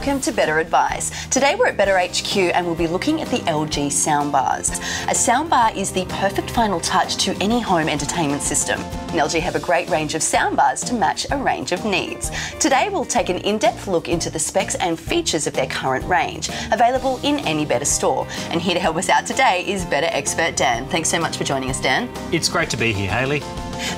welcome to Better Advice. Today we're at Better HQ and we'll be looking at the LG soundbars. A soundbar is the perfect final touch to any home entertainment system. And LG have a great range of soundbars to match a range of needs. Today we'll take an in-depth look into the specs and features of their current range, available in any Better store. And here to help us out today is Better expert Dan. Thanks so much for joining us, Dan. It's great to be here, Hayley.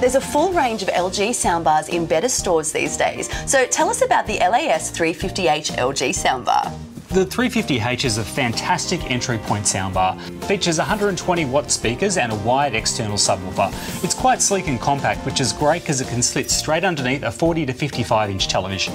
There's a full range of LG soundbars in Better stores these days. So tell us about the LAS 350H LG soundbar. The 350H is a fantastic entry point soundbar. Features 120 watt speakers and a wide external subwoofer. It's quite sleek and compact, which is great because it can slip straight underneath a 40 to 55 inch television.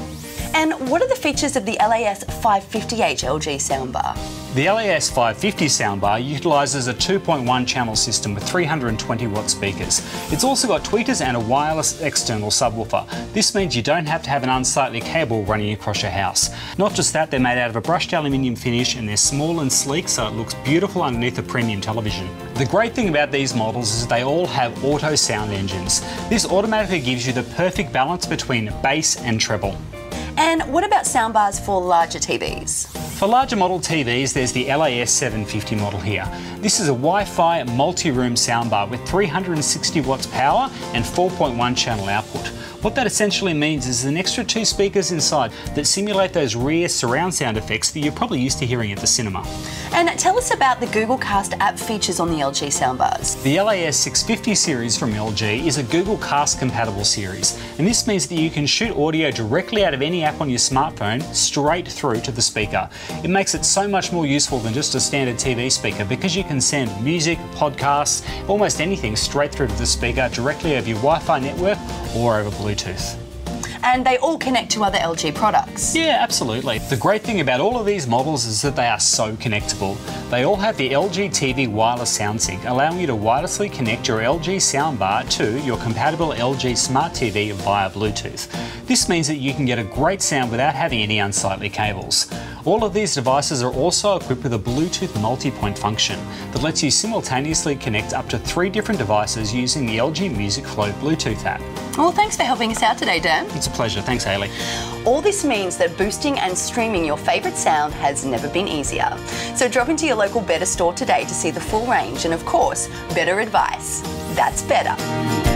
And what are the features of the LAS 550H LG soundbar? The LAS 550 soundbar utilises a 2.1 channel system with 320 watt speakers. It's also got tweeters and a wireless external subwoofer. This means you don't have to have an unsightly cable running across your house. Not just that, they're made out of a brushed aluminium finish and they're small and sleek, so it looks beautiful underneath a premium television. The great thing about these models is they all have auto sound engines. This automatically gives you the perfect balance between bass and treble. And what about soundbars for larger TVs? For larger model TVs, there's the LAS 750 model here. This is a Wi-Fi multi-room soundbar with 360 watts power and 4.1 channel output. What that essentially means is an extra 2 speakers inside that simulate those rear surround sound effects that you're probably used to hearing at the cinema. And tell us about the Google Cast app features on the LG soundbars. The LAS 650 series from LG is a Google Cast compatible series, and this means that you can shoot audio directly out of any app on your smartphone straight through to the speaker. It makes it so much more useful than just a standard TV speaker because you can send music, podcasts, almost anything straight through to the speaker directly over your Wi-Fi network or over Bluetooth. And they all connect to other LG products. Yeah, absolutely. The great thing about all of these models is that they are so connectable. They all have the LG TV wireless SoundSync, allowing you to wirelessly connect your LG soundbar to your compatible LG Smart TV via Bluetooth. This means that you can get a great sound without having any unsightly cables. All of these devices are also equipped with a Bluetooth multi-point function that lets you simultaneously connect up to 3 different devices using the LG Music Flow Bluetooth app. Well, thanks for helping us out today, Dan. It's a pleasure. Thanks, Hayley. All this means that boosting and streaming your favourite sound has never been easier. So drop into your local Better store today to see the full range and, of course, Better Advice. That's better.